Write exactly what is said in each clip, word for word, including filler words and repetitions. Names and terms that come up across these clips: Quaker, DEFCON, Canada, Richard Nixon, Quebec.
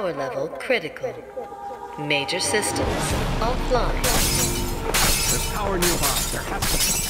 Power level critical. Major systems offline. There's power nearby. There has to be.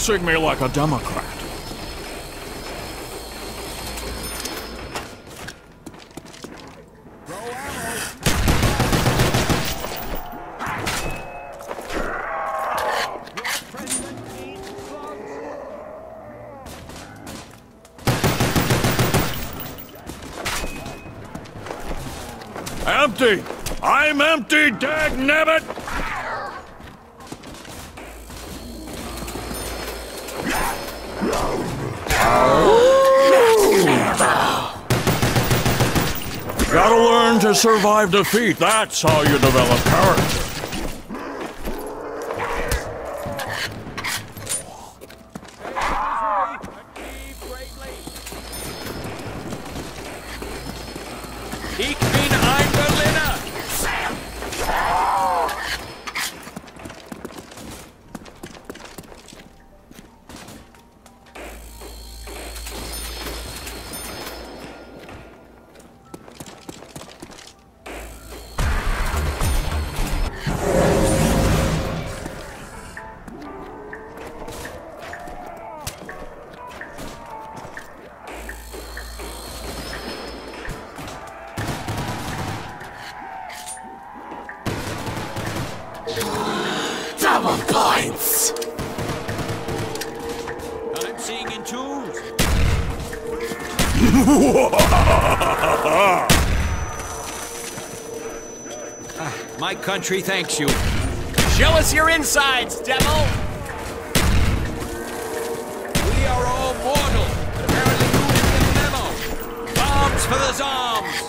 Treat me like a Democrat. Empty! I'm empty, dagnabbit! To survive defeat, that's how you develop character. Country thanks you. Show us your insides, devil! We are all mortal, but apparently you didn't get the memo. Bombs for the Zombs!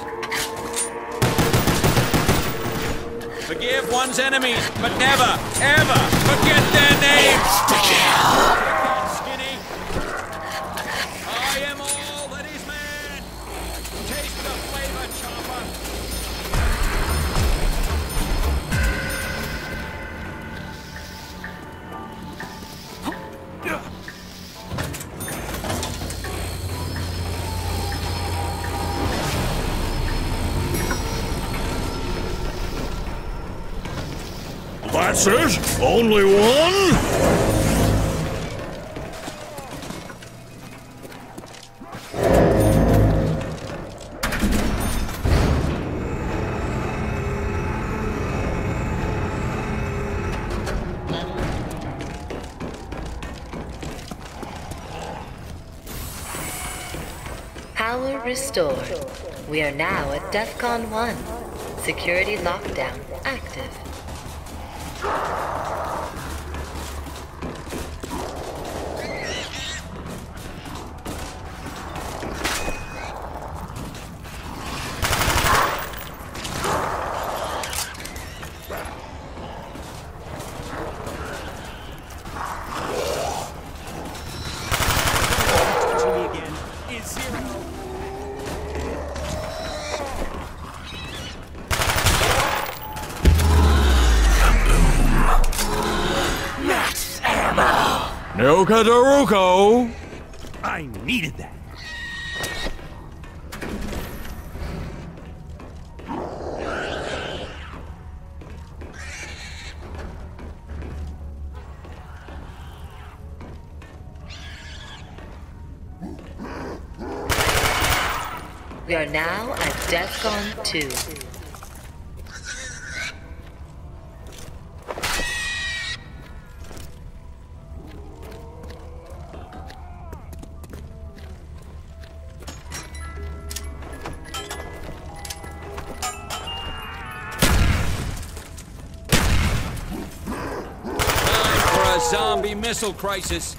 Forgive one's enemies, but never, ever forget their names! It's the kill! Skinny. I am all that is man! Taste the flavor, chopper! That's it? Only one? Power restored. We are now at DEFCON one. Security lockdown active. Yoka Daruko! I needed that. We are now at DEFCON two. Zombie missile crisis.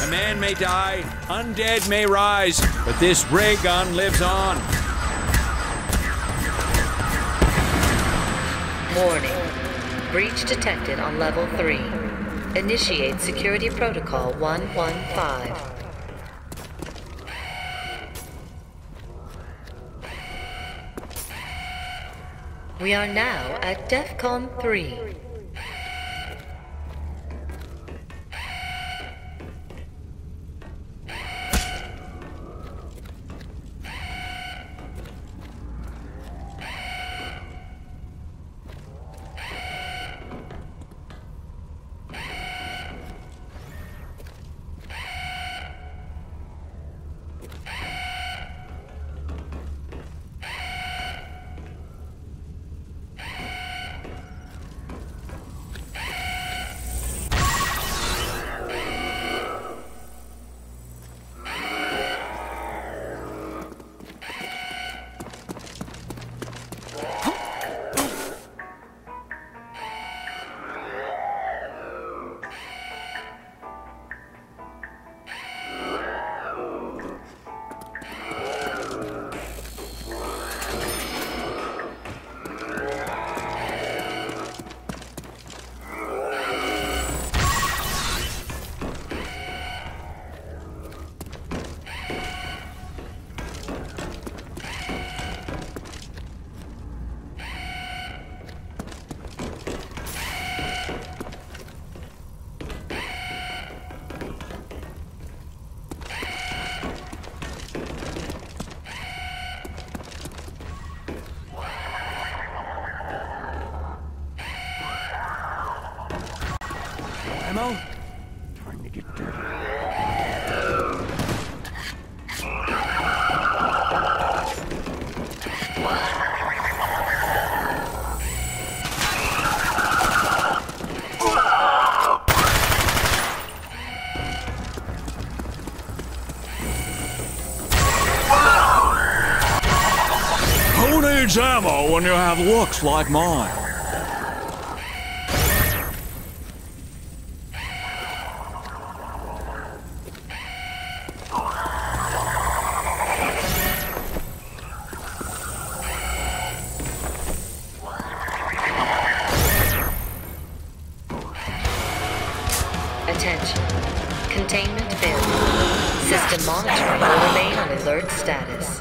A man may die, undead may rise, but this ray gun lives on. Warning. Breach detected on level three. Initiate security protocol one one five. We are now at DEFCON three. Trying to get dirty. Who needs ammo when you have looks like mine? Attention. Containment failed. System monitoring will remain on alert status.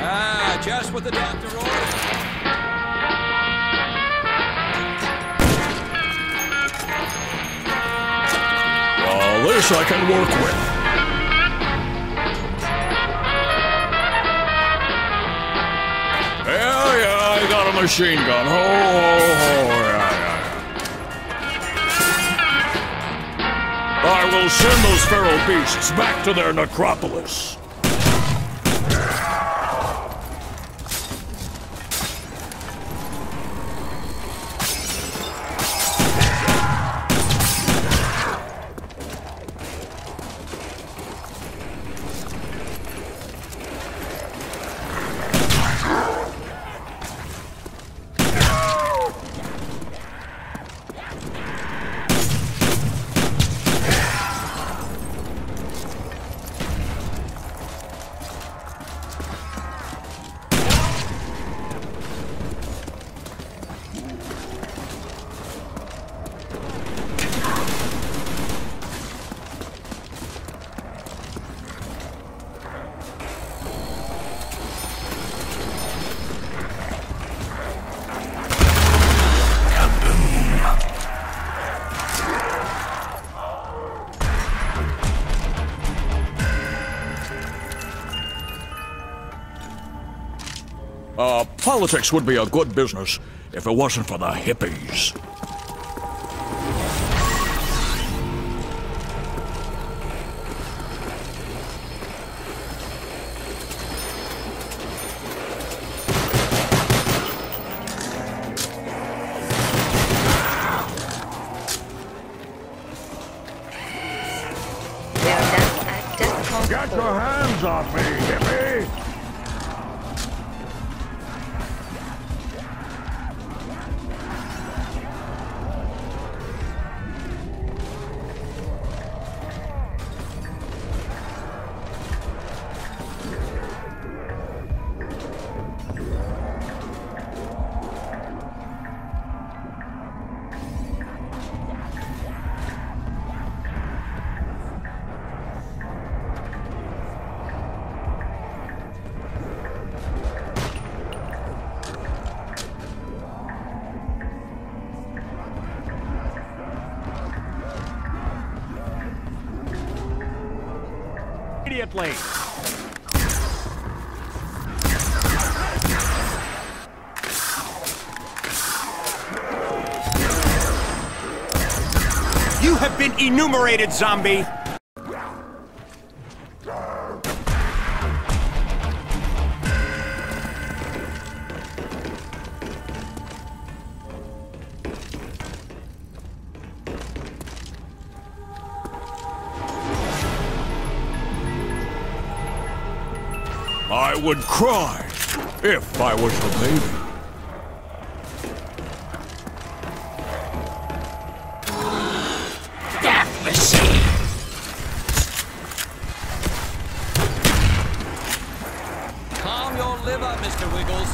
Ah, just what the doctor ordered. Well, this I can work with. Hell yeah, I got a machine gun. Ho, ho, ho, yeah. I will send those feral beasts back to their necropolis. Politics would be a good business if it wasn't for the hippies. Get your hands off me, hippie! Immediately. You have been enumerated, zombie. I would cry if I was the baby. Death machine! Calm your liver, Mister Wiggles.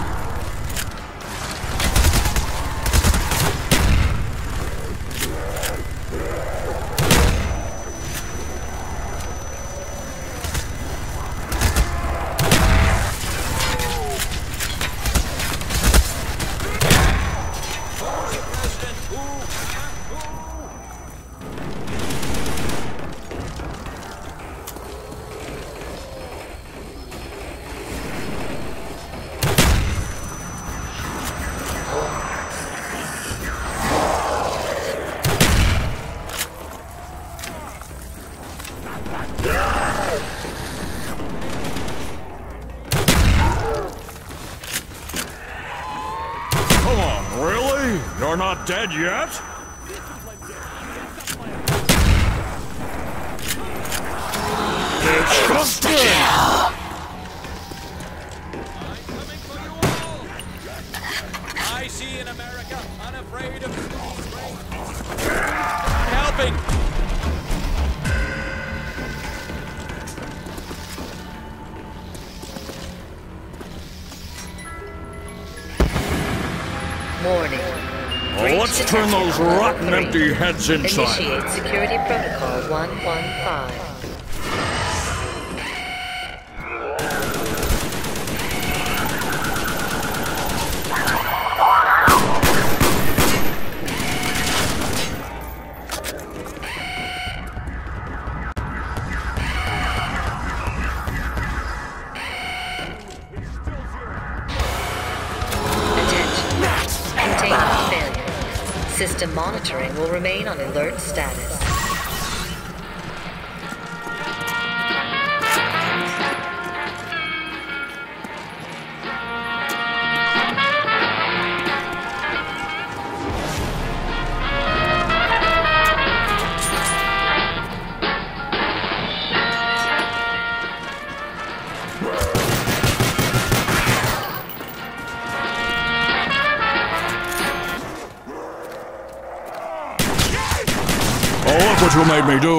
Really? You're not dead yet? It's just the kill! I'm coming for you all! I see in America unafraid of these raids. Helping! Warning. Well, let's turn those rotten empty heads inside. Initiate security protocol one one five. System monitoring will remain on alert status. Oh, look what you made me do!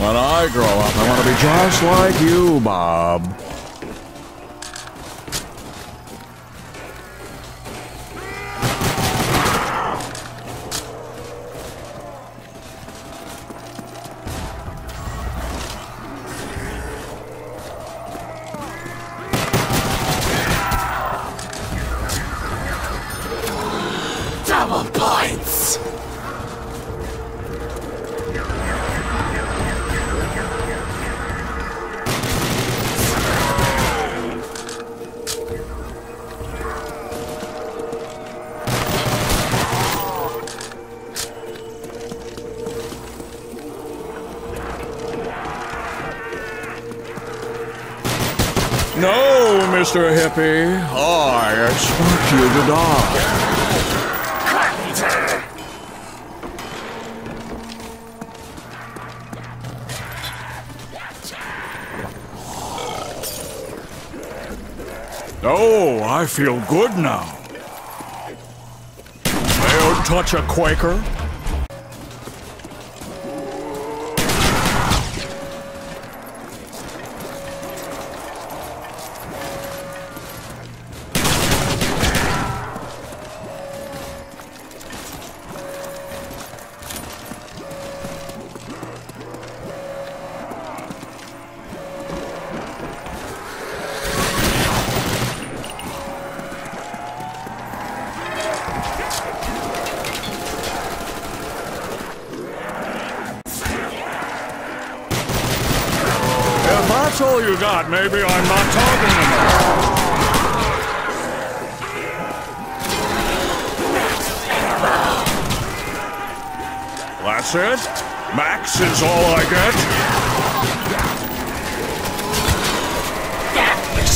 When I grow up, I want to be just like you, Bob. No, Mister Hippie, I expect you to die. Oh, I feel good now. Don't touch a Quaker. That's all you got. Maybe I'm not talking enough. That's it. Max is all I get.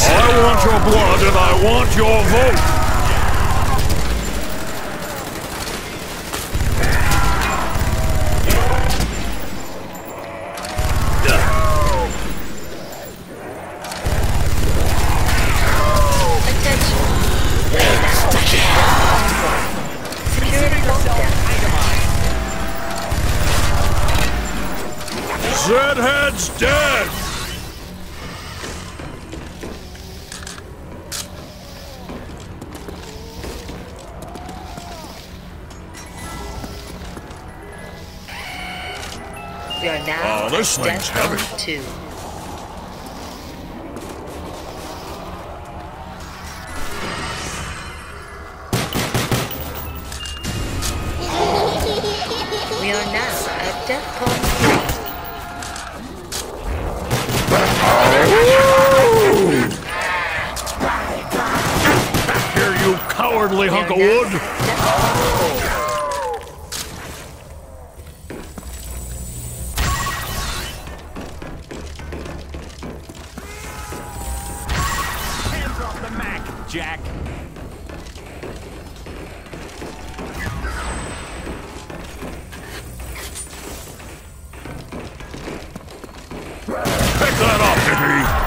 I want your blood and I want your vote. Zedhead's dead! We are now oh, this thing's heavy. Two. We are now at DEFCON three. Cowardly hunk of wood! Hands off the Mac, Jack! Pick that up, Hippie!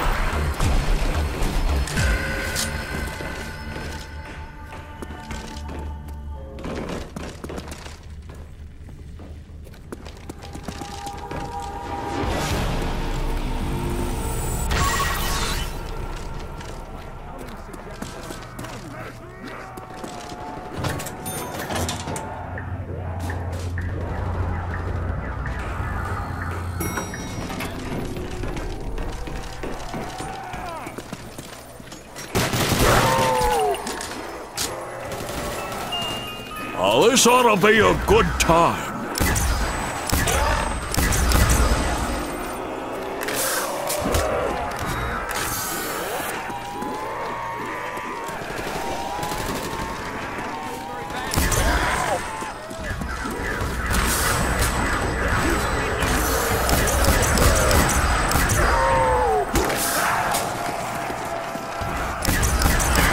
Oh, this ought to be a good time.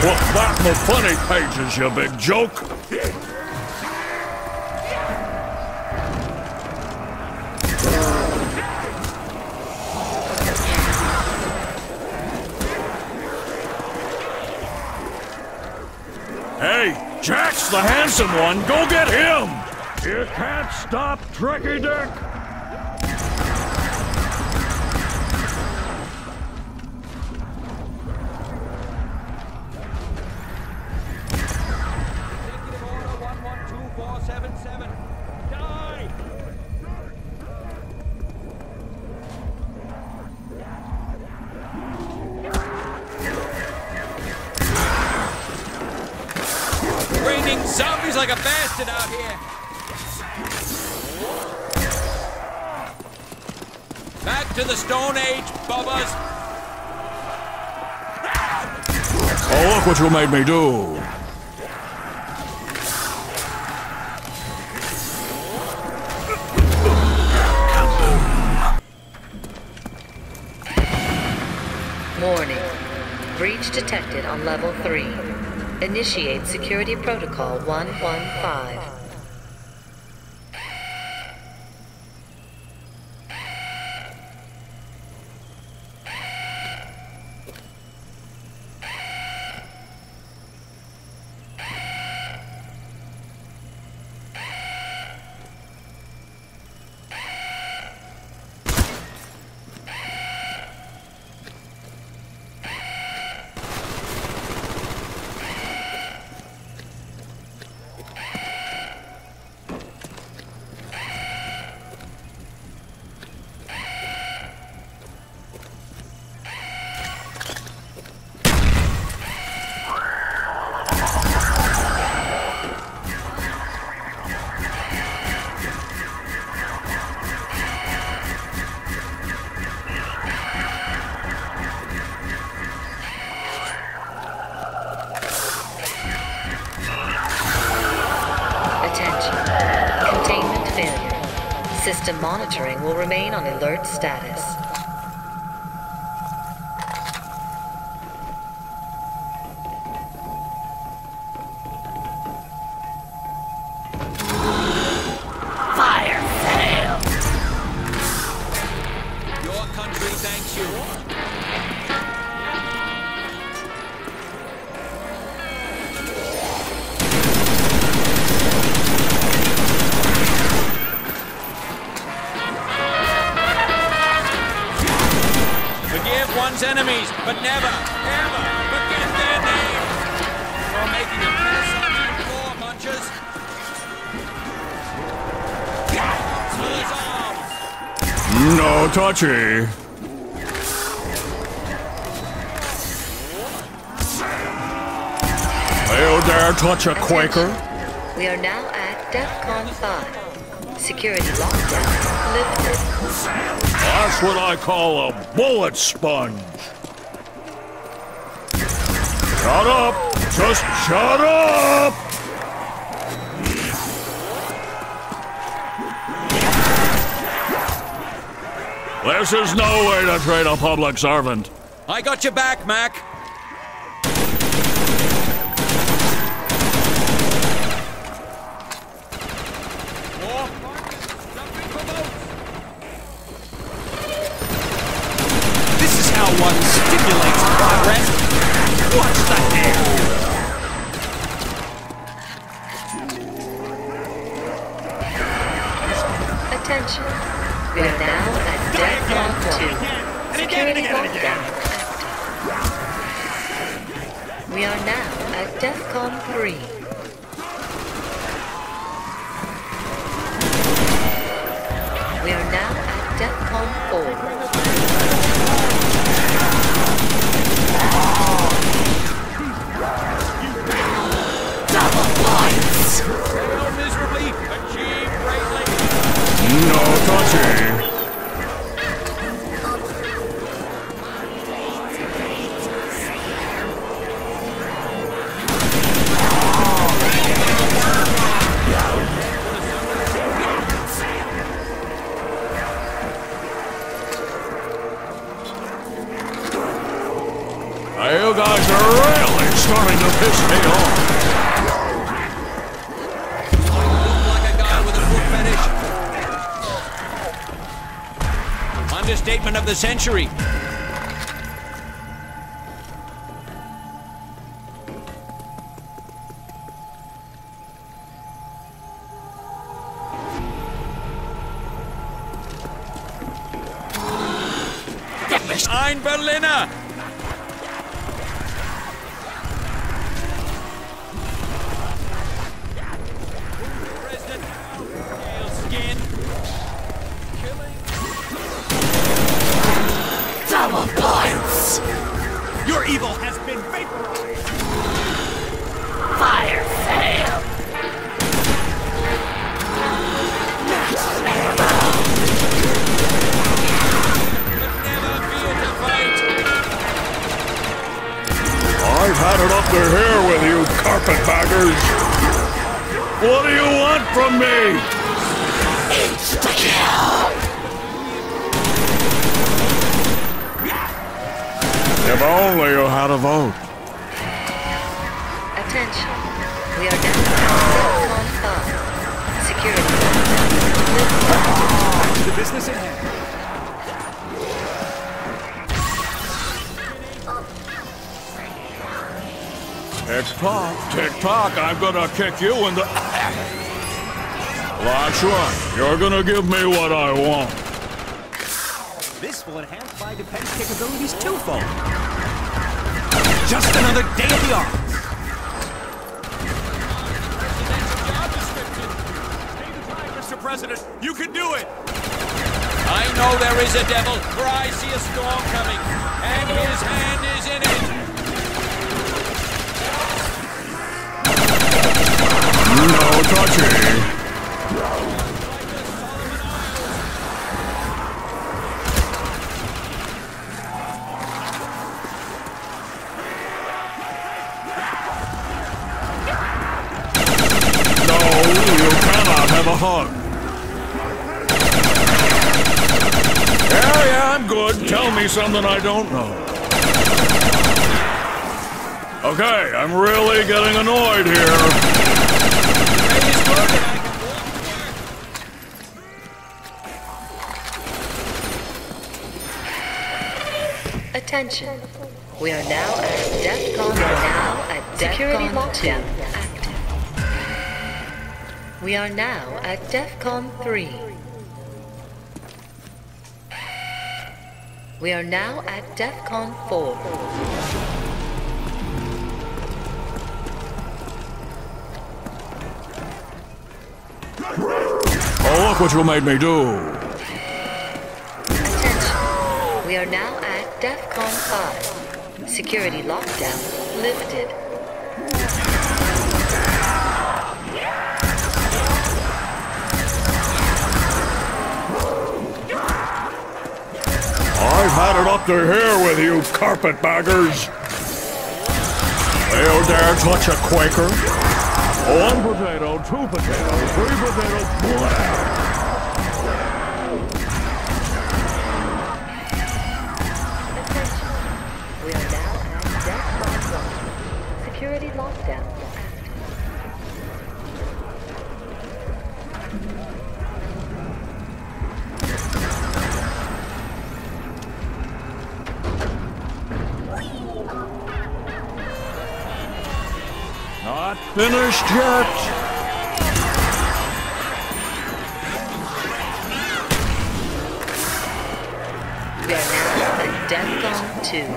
Look back in the funny pages, you big joke. Hey, Jack's the handsome one. Go get him! You can't stop Trekkie Dick! Executive order one one two four seven seven. Die! Raining zombies like a bastard out here. Back to the Stone Age, Bubbas. Oh, look what you made me do. Morning. Breach detected on level three. Initiate security protocol one one five. System monitoring will remain on alert status. Fire failed! Your country thanks you. One's enemies, but never, ever forget their name. You're making a mess of you four munchers. To his arms. No touchy. They'll dare touch a Quaker. We are now at DEFCON five. Security lockdown lifted. That's what I call a bullet sponge. Shut up! Just shut up! This is no way to treat a public servant. I got your back, Mac. One stimulates progress. Watch the air. Attention. We are now at DEFCON two. Security lockdown. We are now at DEFCON three. We are now at DEFCON four. No touching! You guys are really starting to piss me off! Understatement of the century. Ein Berliner. Your evil has been vaporized! Fire fail! You'll never be in the fight! I've had it up to here with you, carpetbaggers! What do you want from me? Insta-kill! Give only knew how to vote. Attention. We are DEFCON five. Security. Back to the business at hand. Tick-tock, tick-tock, I'm gonna kick you in the... That's right, you're gonna give me what I want. This will enhance my defense capabilities twofold. Just another day at the office. Stay the drive, Mister President, you can do it! I know there is a devil, for I see a storm coming, and his hand is in it! No touching! No, you cannot have a hug! Yeah, yeah, I'm good. Tell me something I don't know. Okay, I'm really getting annoyed here. Attention. We are now at DEFCON. We are now at Security lockdown active. We are now at DEFCON three. We are now at DEFCON four. Oh, look what you made me do! Attention. We are now at DEFCON five. Security lockdown lifted. I've had it up to here with you carpetbaggers! They'll dare touch a Quaker? One potato, two potatoes, three potatoes, wow. We are now at DEFCON one. Security lockdown not finished yet! We are now at DEFCON two.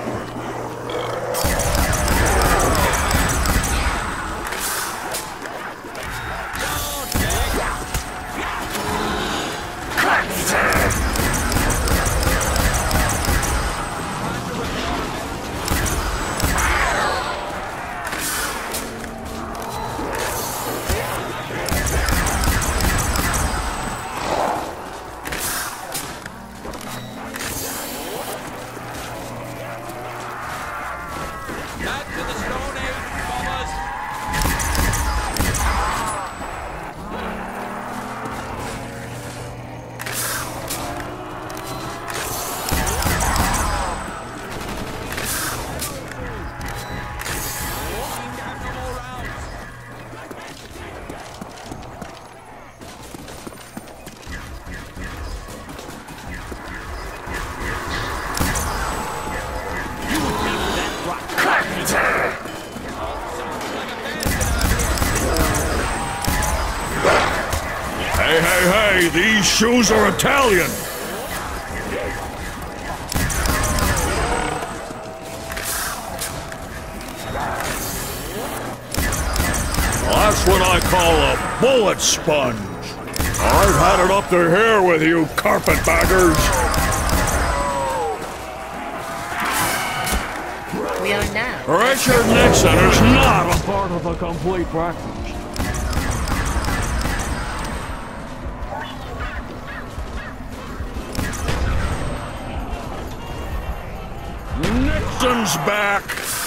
Hey, hey, hey, these shoes are Italian! That's what I call a bullet sponge. I've had it up to here with you carpetbaggers! We are now... Richard Nixon is not a part of the complete breakfast. Nixon's back!